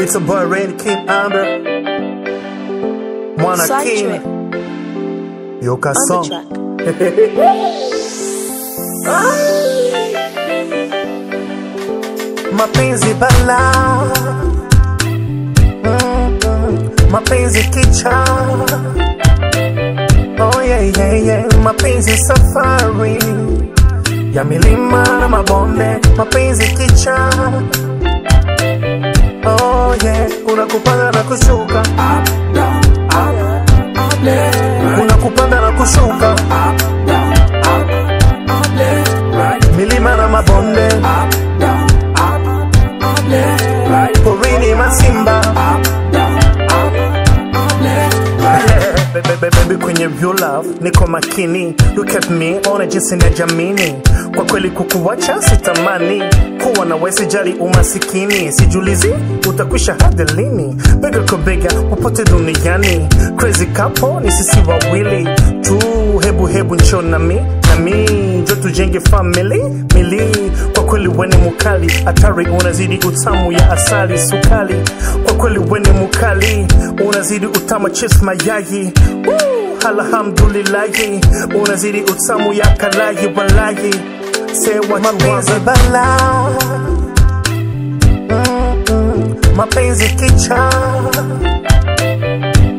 It's a boy Randy Kin Amber. Wanna King Yoka song. Mapenzi bala, mapenzi kicha, oh yeah yeah yeah, mapenzi safari ya milima na mabonde, mapenzi kicha, oh yeah, unakupanda na kushuka, up down up up left, unakupanda na kushuka, up down up up left right, milima na mabonde, up down left, right, René Masimba, up, left, right. Baby, kwenye view love, niko makini. Look at me, ona jinsi na jamini. Kwa kweli kukuwacha sitamani, kuwa na wewe sijali umasikini. Sijulizi, utakwisha hadi lini? Bega kwa bega, upote duniani. Crazy couple, ni sisi wawili tu, hebu njoo na mi njoo tujenge family, mili. Kwa kweli wewe ni mkali, Atari unazidi utamu ya asali sukali. Kwa kweli wewe ni mkali, unazidi utamu chips mayai. Alhamdulillahi, unazidi utamu ya kalahi walahi. Sewa mapenzi bala, mapenzi kicha,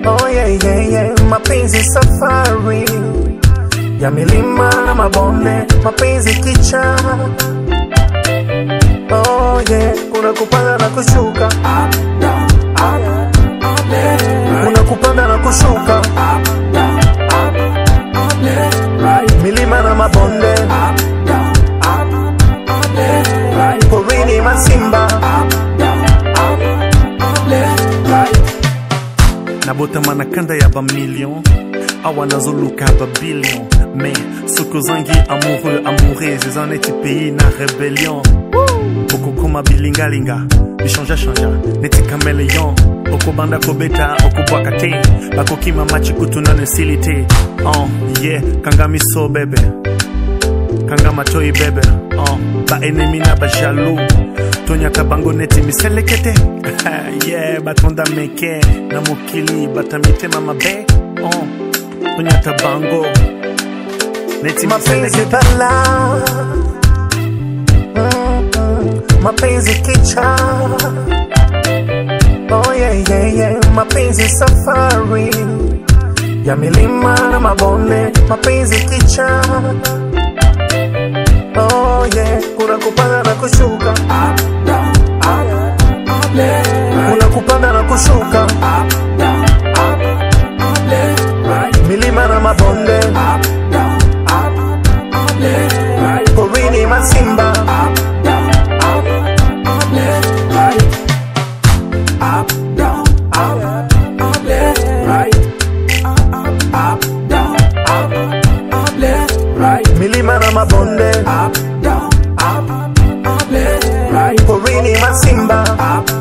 oh yeah yeah yeah, mapenzi safari ya milima na mabonde, mapenzi kicha, oh yeah, unakupanda na kushuka, up down up up left right, unakupanda na kushuka, up down up up left right, milima na mabonde, up down up up left right, René Masimba, up down up up left right, nabota manakanda ya bamilion, awa nazoluka babilion, mais soko zangi amoureux amoureuse zan eti pays na rebellion, oko koma bilingalinga bichanja neti kameleon, oko banda kobeta oko bwakate bakokima machi kutuna nesilite, oh yeah kangami so bebe kangama toy bebe, oh ba enemi na ba jaloux tonya kabango neti miselekete, yeah batonda meke na mokili batamite mama be, oh Punyata bango neti mapenzi bala, mapenzi kicha, oh yeah yeah yeah, mapenzi safari ya milima na mabonde, mapenzi kicha, oh yeah, unakupanda na kushuka, up down up up left right, unakupanda na kushuka, up down up up left right, milima na mabonde, up down up up left right, René Masimba, up down up up left right, up down up up left right, up down up up left right, milima na mabonde, up down up up left right, René Masimba, up